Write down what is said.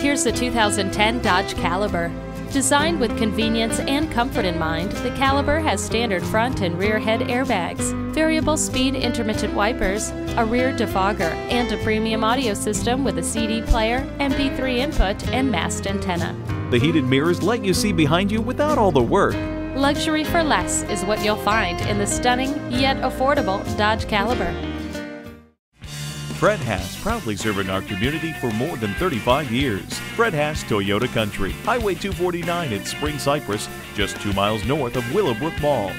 Here's the 2010 Dodge Caliber. Designed with convenience and comfort in mind, the Caliber has standard front and rear head airbags, variable speed intermittent wipers, a rear defogger, and a premium audio system with a CD player, MP3 input, and mast antenna. The heated mirrors let you see behind you without all the work. Luxury for less is what you'll find in the stunning yet affordable Dodge Caliber. Fred Haas, proudly serving our community for more than 35 years. Fred Haas Toyota Country, Highway 249 in Spring Cypress, just 2 miles north of Willowbrook Mall.